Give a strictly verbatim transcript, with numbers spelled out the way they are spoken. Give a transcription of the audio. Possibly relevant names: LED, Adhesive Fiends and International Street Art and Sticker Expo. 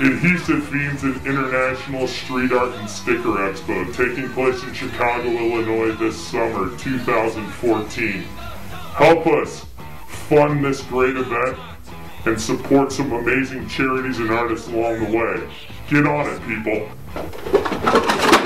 Adhesive Fiends and International Street Art and Sticker Expo, taking place in Chicago, Illinois this summer, two thousand fourteen. Help us fund this great event and support some amazing charities and artists along the way. Get on it, people.